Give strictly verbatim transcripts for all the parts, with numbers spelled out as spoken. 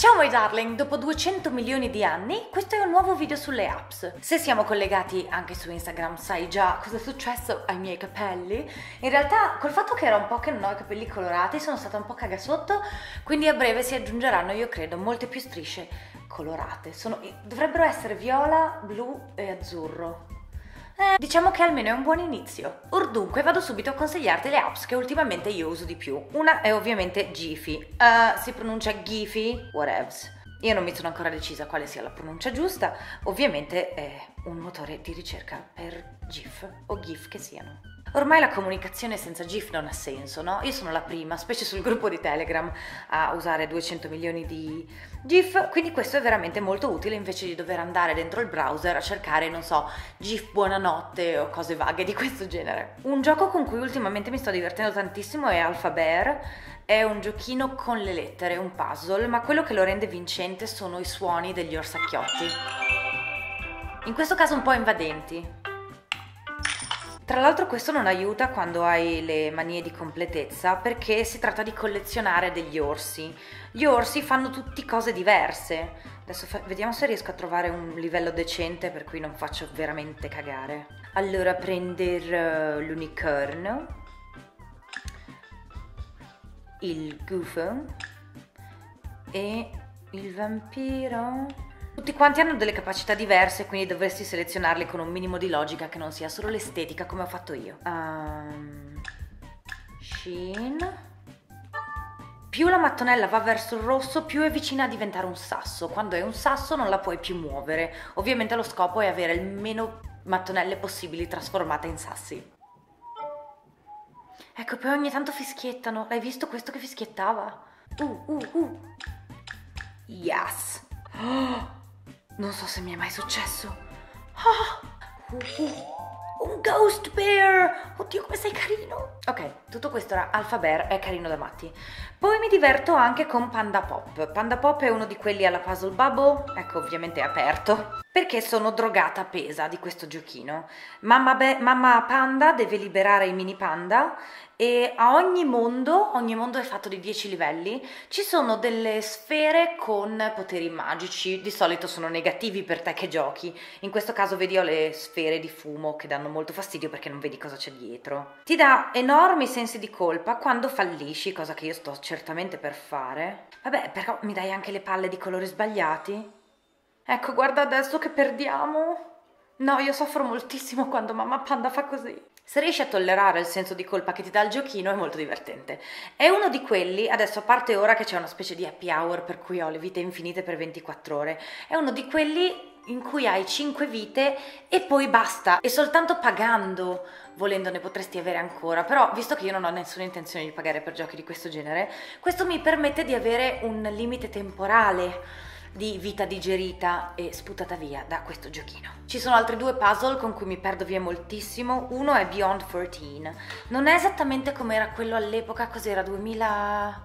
Ciao my darling, dopo duecento milioni di anni, questo è un nuovo video sulle apps. Se siamo collegati anche su Instagram sai già cosa è successo ai miei capelli. In realtà col fatto che era un po' che non ho i capelli colorati sono stata un po' cagasotto, quindi a breve si aggiungeranno, io credo, molte più strisce colorate. Sono, dovrebbero essere viola, blu e azzurro. Eh, diciamo che almeno è un buon inizio. Or dunque vado subito a consigliarti le apps che ultimamente io uso di più. Una è ovviamente Giphy. Uh, si pronuncia Giphy, whatevs. Io non mi sono ancora decisa quale sia la pronuncia giusta. Ovviamente è un motore di ricerca per GIF o GIF che siano. Ormai la comunicazione senza GIF non ha senso, no? Io sono la prima, specie sul gruppo di Telegram, a usare duecento milioni di GIF, quindi questo è veramente molto utile invece di dover andare dentro il browser a cercare, non so, GIF buonanotte o cose vaghe di questo genere. Un gioco con cui ultimamente mi sto divertendo tantissimo è Alphabear. È un giochino con le lettere, un puzzle, ma quello che lo rende vincente sono i suoni degli orsacchiotti. In questo caso un po' invadenti. Tra l'altro questo non aiuta quando hai le manie di completezza, perché si tratta di collezionare degli orsi. Gli orsi fanno tutti cose diverse. Adesso vediamo se riesco a trovare un livello decente per cui non faccio veramente cagare. Allora, prendere l'unicorno, il gufo e il vampiro. Tutti quanti hanno delle capacità diverse, quindi dovresti selezionarli con un minimo di logica che non sia solo l'estetica, come ho fatto io. Um, Shin. Più la mattonella va verso il rosso, più è vicina a diventare un sasso. Quando è un sasso non la puoi più muovere. Ovviamente lo scopo è avere il meno mattonelle possibili trasformate in sassi. Ecco, poi ogni tanto fischiettano. L'hai visto questo che fischiettava? Uh, uh, uh. Yes. Oh! Non so se mi è mai successo. Oh, uh, uh, un ghost bear! Oddio, come sei carino! Ok, tutto questo era Alphabear, è carino da matti. Poi mi diverto anche con Panda Pop. Panda Pop è uno di quelli alla Puzzle Bubble, ecco, ovviamente è aperto, perché sono drogata pesa di questo giochino. Mamma, mamma Panda deve liberare i mini panda e a ogni mondo, ogni mondo è fatto di dieci livelli, ci sono delle sfere con poteri magici, di solito sono negativi per te che giochi, in questo caso vedi ho le sfere di fumo che danno molto fastidio perché non vedi cosa c'è dietro. Ti dà enormi sensi di colpa quando fallisci, cosa che io sto certamente per fare. Vabbè, però mi dai anche le palle di colori sbagliati? Ecco, guarda adesso che perdiamo. No, io soffro moltissimo quando mamma Panda fa così. Se riesci a tollerare il senso di colpa che ti dà il giochino è molto divertente. È uno di quelli, adesso a parte ora che c'è una specie di happy hour per cui ho le vite infinite per ventiquattro ore, è uno di quelli in cui hai cinque vite e poi basta, e soltanto pagando, volendo, ne potresti avere ancora, però visto che io non ho nessuna intenzione di pagare per giochi di questo genere, questo mi permette di avere un limite temporale di vita digerita e sputata via da questo giochino. Ci sono altri due puzzle con cui mi perdo via moltissimo. Uno è Beyond quattordici. Non è esattamente come era quello all'epoca, cos'era? duemila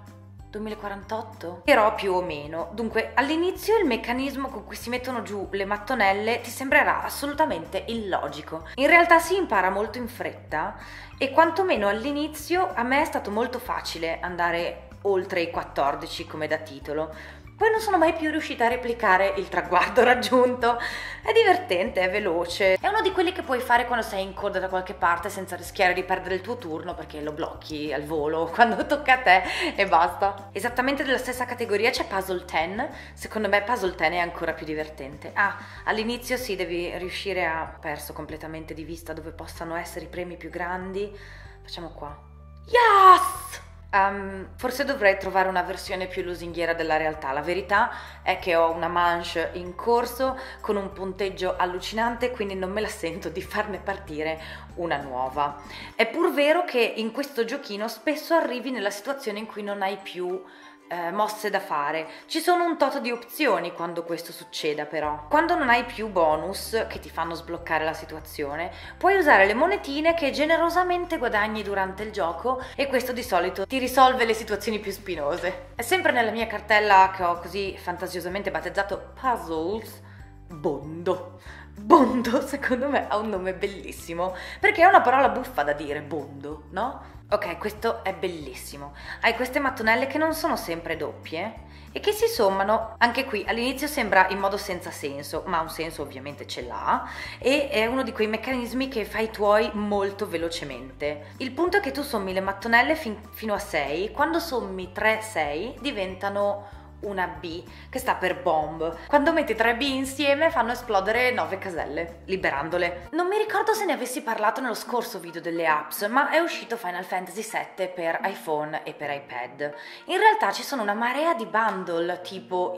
duemilaquarantotto? Però più o meno. Dunque, all'inizio il meccanismo con cui si mettono giù le mattonelle ti sembrerà assolutamente illogico. In realtà si impara molto in fretta e quantomeno all'inizio a me è stato molto facile andare oltre i quattordici come da titolo. Poi non sono mai più riuscita a replicare il traguardo raggiunto. È divertente, è veloce. È uno di quelli che puoi fare quando sei in coda da qualche parte senza rischiare di perdere il tuo turno perché lo blocchi al volo quando tocca a te e basta. Esattamente della stessa categoria c'è Puzzle dieci. Secondo me Puzzle dieci è ancora più divertente. Ah, all'inizio sì, devi riuscire a... Ho perso completamente di vista dove possano essere i premi più grandi. Facciamo qua. Yes! Um, forse dovrei trovare una versione più lusinghiera della realtà. La verità è che ho una manche in corso con un punteggio allucinante, quindi non me la sento di farne partire una nuova. È pur vero che in questo giochino spesso arrivi nella situazione in cui non hai più eh, mosse da fare. Ci sono un tot di opzioni quando questo succeda, però quando non hai più bonus che ti fanno sbloccare la situazione puoi usare le monetine che generosamente guadagni durante il gioco, e questo di solito ti risolve le situazioni più spinose. È sempre nella mia cartella che ho così fantasiosamente battezzato Puzzles Bondo. Bondo secondo me ha un nome bellissimo perché è una parola buffa da dire, bondo, no? Ok, questo è bellissimo. Hai queste mattonelle che non sono sempre doppie e che si sommano. Anche qui all'inizio sembra in modo senza senso, ma un senso ovviamente ce l'ha, e è uno di quei meccanismi che fai tuoi molto velocemente. Il punto è che tu sommi le mattonelle fin fino a sei, quando sommi tre sei diventano una B, che sta per bomb. Quando metti tre B insieme fanno esplodere nove caselle, liberandole. Non mi ricordo se ne avessi parlato nello scorso video delle apps, ma è uscito Final Fantasy sette per iPhone e per iPad. In realtà ci sono una marea di bundle, tipo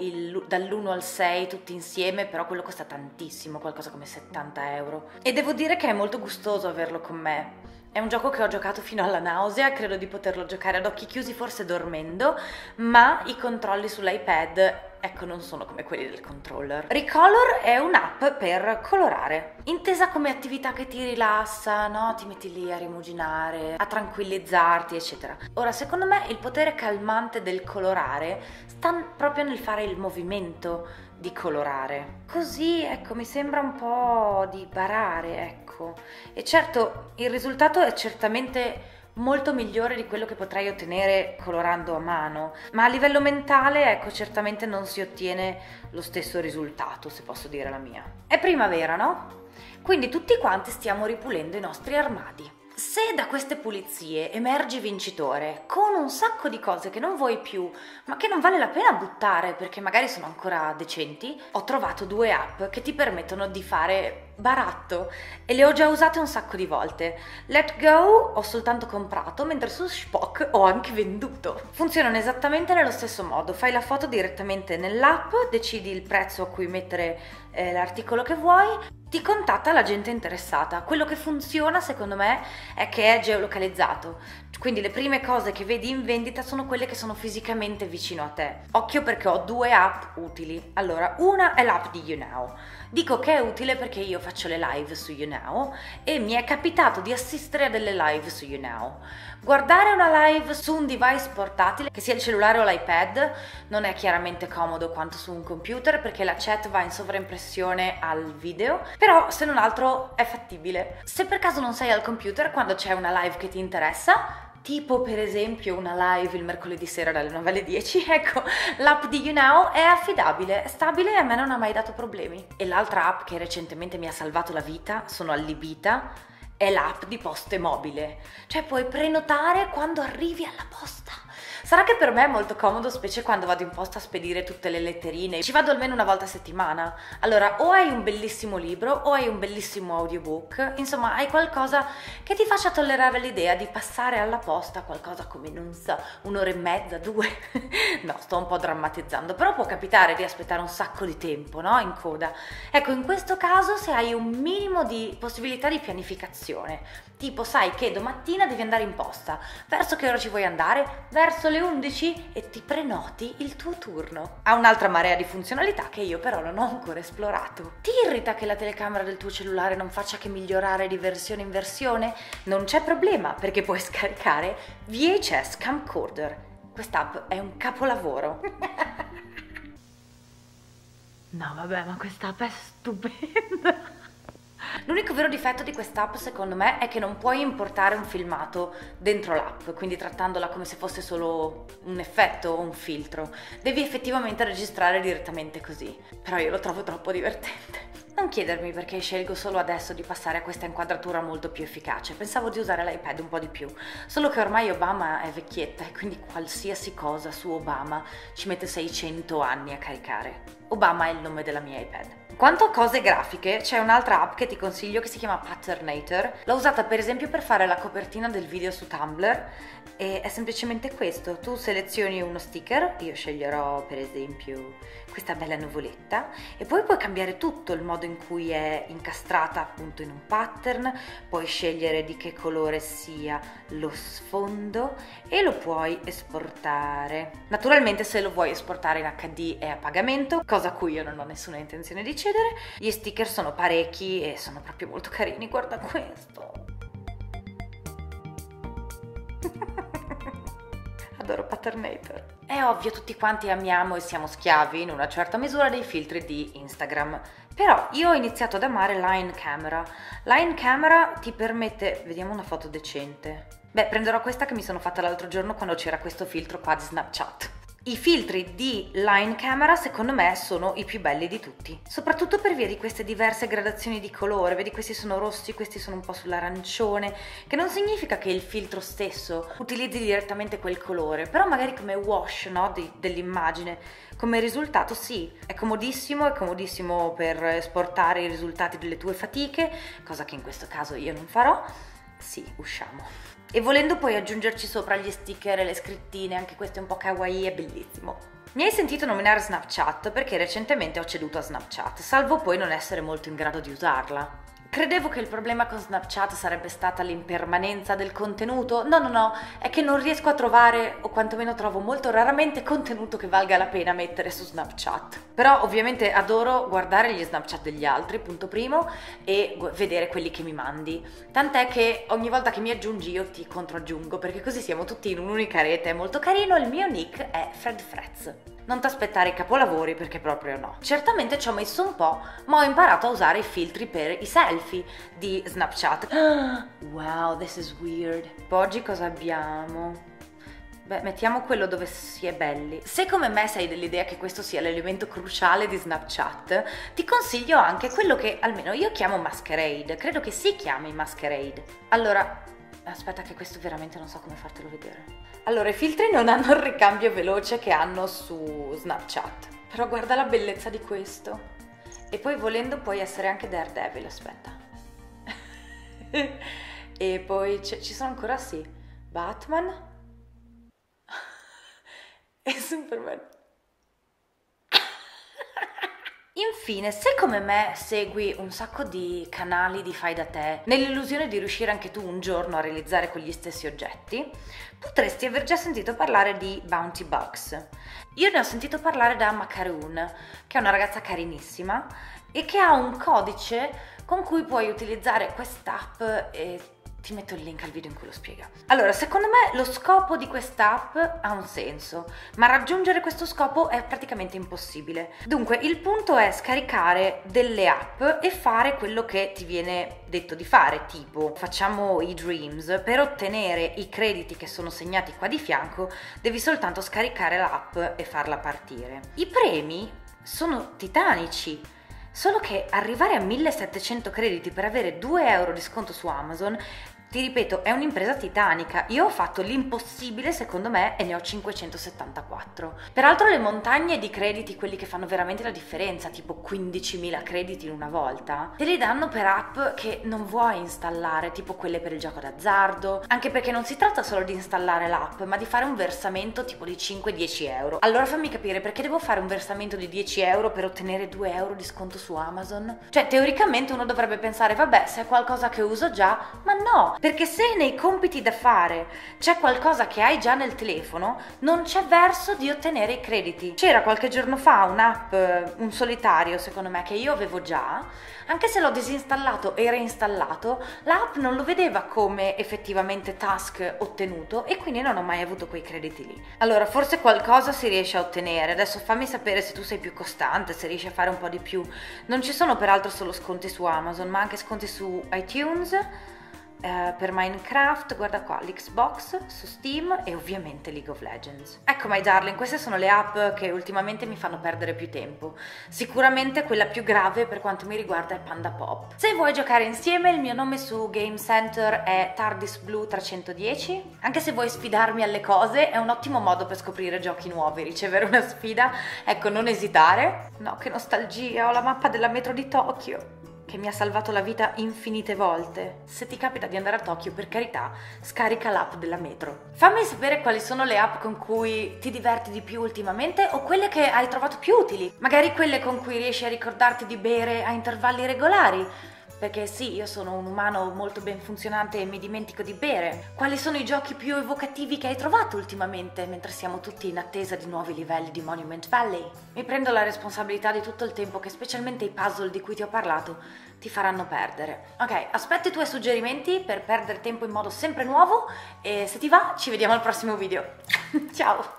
dall'uno al sei tutti insieme, però quello costa tantissimo, qualcosa come settanta euro. E devo dire che è molto gustoso averlo con me. È un gioco che ho giocato fino alla nausea, credo di poterlo giocare ad occhi chiusi, forse dormendo, ma i controlli sull'iPad, ecco, non sono come quelli del controller. Recolor è un'app per colorare, intesa come attività che ti rilassa, no? Ti metti lì a rimuginare, a tranquillizzarti, eccetera. Ora, secondo me il potere calmante del colorare sta proprio nel fare il movimento di colorare. Così, ecco, mi sembra un po' di barare, ecco. E certo, il risultato è certamente molto migliore di quello che potrei ottenere colorando a mano, ma a livello mentale, ecco, certamente non si ottiene lo stesso risultato, se posso dire la mia. È primavera, no? Quindi tutti quanti stiamo ripulendo i nostri armadi. Se da queste pulizie emergi vincitore con un sacco di cose che non vuoi più, ma che non vale la pena buttare perché magari sono ancora decenti, ho trovato due app che ti permettono di fare baratto e le ho già usate un sacco di volte. Let Go ho soltanto comprato, mentre su Spock ho anche venduto. Funzionano esattamente nello stesso modo, fai la foto direttamente nell'app, decidi il prezzo a cui mettere eh, l'articolo che vuoi, ti contatta la gente interessata. Quello che funziona secondo me è che è geolocalizzato, quindi le prime cose che vedi in vendita sono quelle che sono fisicamente vicino a te. Occhio, perché ho due app utili. Allora, una è l'app di YouNow. Dico che è utile perché io faccio le live su YouNow e mi è capitato di assistere a delle live su YouNow. Guardare una live su un device portatile, che sia il cellulare o l'iPad, non è chiaramente comodo quanto su un computer perché la chat va in sovraimpressione al video, però se non altro è fattibile. Se per caso non sei al computer quando c'è una live che ti interessa, tipo per esempio una live il mercoledì sera dalle nove alle dieci, ecco, l'app di YouNow è affidabile, è stabile e a me non ha mai dato problemi. E l'altra app che recentemente mi ha salvato la vita, sono allibita, è l'app di Poste Mobile. Cioè puoi prenotare quando arrivi alla posta. Sarà che per me è molto comodo, specie quando vado in posta a spedire tutte le letterine. Ci vado almeno una volta a settimana. Allora, o hai un bellissimo libro, o hai un bellissimo audiobook. Insomma, hai qualcosa che ti faccia tollerare l'idea di passare alla posta qualcosa come, non so, un'ora e mezza, due. No, sto un po' drammatizzando. Però può capitare di aspettare un sacco di tempo, no? In coda. Ecco, in questo caso, se hai un minimo di possibilità di pianificazione, tipo sai che domattina devi andare in posta, verso che ora ci vuoi andare? Verso le undici, e ti prenoti il tuo turno. Ha un'altra marea di funzionalità che io però non ho ancora esplorato. Ti irrita che la telecamera del tuo cellulare non faccia che migliorare di versione in versione? Non c'è problema, perché puoi scaricare V H S camcorder. Quest'app è un capolavoro. No vabbè, ma quest'app è stupenda. L'unico vero difetto di quest'app secondo me è che non puoi importare un filmato dentro l'app, quindi trattandola come se fosse solo un effetto o un filtro. Devi effettivamente registrare direttamente così, però io lo trovo troppo divertente. Non chiedermi perché scelgo solo adesso di passare a questa inquadratura molto più efficace, pensavo di usare l'iPad un po' di più, solo che ormai Obama è vecchietta e quindi qualsiasi cosa su Obama ci mette seicento anni a caricare. Obama è il nome della mia iPad. Quanto a cose grafiche, c'è un'altra app che ti consiglio che si chiama Patternator. L'ho usata per esempio per fare la copertina del video su Tumblr e è semplicemente questo. Tu selezioni uno sticker, io sceglierò per esempio questa bella nuvoletta, e poi puoi cambiare tutto il modo in cui è incastrata appunto in un pattern, puoi scegliere di che colore sia lo sfondo e lo puoi esportare. Naturalmente se lo vuoi esportare in H D è a pagamento, cosa a cui io non ho nessuna intenzione di cedere. Gli sticker sono parecchi e sono proprio molto carini, guarda questo. Adoro Patternator. È ovvio, tutti quanti amiamo e siamo schiavi in una certa misura dei filtri di Instagram. Però io ho iniziato ad amare Line Camera. Line Camera ti permette... Vediamo una foto decente. Beh, prenderò questa che mi sono fatta l'altro giorno quando c'era questo filtro qua di Snapchat. I filtri di Line Camera secondo me sono i più belli di tutti, soprattutto per via di queste diverse gradazioni di colore. Vedi, questi sono rossi, questi sono un po' sull'arancione, che non significa che il filtro stesso utilizzi direttamente quel colore, però magari come wash, no, dell'immagine, come risultato sì, è comodissimo, è comodissimo per esportare i risultati delle tue fatiche, cosa che in questo caso io non farò. Sì, usciamo. E volendo poi aggiungerci sopra gli sticker e le scrittine, anche questo è un po' kawaii, è bellissimo. Mi hai sentito nominare Snapchat perché recentemente ho ceduto a Snapchat, salvo poi non essere molto in grado di usarla. Credevo che il problema con Snapchat sarebbe stata l'impermanenza del contenuto. No, no, no, è che non riesco a trovare, o quantomeno trovo molto raramente, contenuto che valga la pena mettere su Snapchat. Però ovviamente adoro guardare gli Snapchat degli altri, punto primo, e vedere quelli che mi mandi. Tant'è che ogni volta che mi aggiungi io ti controaggiungo, perché così siamo tutti in un'unica rete, è molto carino. Il mio nick è FredFrez. Non ti aspettare i capolavori, perché proprio no. Certamente ci ho messo un po', ma ho imparato a usare i filtri per i selfie di Snapchat. Wow, this is weird. Oggi cosa abbiamo? Beh, mettiamo quello dove si è belli. Se come me sei dell'idea che questo sia l'elemento cruciale di Snapchat, ti consiglio anche quello che almeno io chiamo masquerade. Credo che si chiami masquerade. Allora... aspetta che questo veramente non so come fartelo vedere. Allora, i filtri non hanno il ricambio veloce che hanno su Snapchat, però guarda la bellezza di questo. E poi volendo puoi essere anche Daredevil, aspetta. E poi ci sono ancora, sì, Batman e Superman. Infine, se come me segui un sacco di canali di fai da te, nell'illusione di riuscire anche tu un giorno a realizzare quegli stessi oggetti, potresti aver già sentito parlare di Bounty Bucks. Io ne ho sentito parlare da Macaroon, che è una ragazza carinissima e che ha un codice con cui puoi utilizzare quest'app e... ti metto il link al video in cui lo spiega. Allora, secondo me lo scopo di quest'app ha un senso, ma raggiungere questo scopo è praticamente impossibile. Dunque, il punto è scaricare delle app e fare quello che ti viene detto di fare, tipo facciamo i dreams. Per ottenere i crediti che sono segnati qua di fianco, devi soltanto scaricare l'app e farla partire. I premi sono titanici. Solo che arrivare a millesettecento crediti per avere due euro di sconto su Amazon, ti ripeto, è un'impresa titanica. Io ho fatto l'impossibile secondo me e ne ho cinquecentosettantaquattro. Peraltro le montagne di crediti, quelli che fanno veramente la differenza, tipo quindicimila crediti in una volta, te li danno per app che non vuoi installare, tipo quelle per il gioco d'azzardo, anche perché non si tratta solo di installare l'app, ma di fare un versamento tipo di cinque dieci euro. Allora fammi capire, perché devo fare un versamento di dieci euro per ottenere due euro di sconto su Amazon? Cioè, teoricamente uno dovrebbe pensare, vabbè, se è qualcosa che uso già, ma no! Perché se nei compiti da fare c'è qualcosa che hai già nel telefono, non c'è verso di ottenere i crediti. C'era qualche giorno fa un'app, un solitario secondo me, che io avevo già, anche se l'ho disinstallato e reinstallato, l'app non lo vedeva come effettivamente task ottenuto e quindi non ho mai avuto quei crediti lì. Allora, forse qualcosa si riesce a ottenere. Adesso fammi sapere se tu sei più costante, se riesci a fare un po' di più. Non ci sono peraltro solo sconti su Amazon, ma anche sconti su iTunes, Uh, per Minecraft, guarda qua, l'Xbox, su Steam e ovviamente League of Legends. Ecco my darling, queste sono le app che ultimamente mi fanno perdere più tempo. Sicuramente quella più grave per quanto mi riguarda è Panda Pop. Se vuoi giocare insieme, il mio nome su Game Center è Tardis Blue trecentodieci. Anche se vuoi sfidarmi alle cose, è un ottimo modo per scoprire giochi nuovi, ricevere una sfida. Ecco, non esitare. No, che nostalgia, ho la mappa della metro di Tokyo, che mi ha salvato la vita infinite volte. Se ti capita di andare a Tokyo, per carità, scarica l'app della metro. Fammi sapere quali sono le app con cui ti diverti di più ultimamente, o quelle che hai trovato più utili, magari quelle con cui riesci a ricordarti di bere a intervalli regolari, perché sì, io sono un umano molto ben funzionante e mi dimentico di bere. Quali sono i giochi più evocativi che hai trovato ultimamente, mentre siamo tutti in attesa di nuovi livelli di Monument Valley? Mi prendo la responsabilità di tutto il tempo che specialmente i puzzle di cui ti ho parlato ti faranno perdere. Ok, aspetto i tuoi suggerimenti per perdere tempo in modo sempre nuovo e se ti va ci vediamo al prossimo video. Ciao!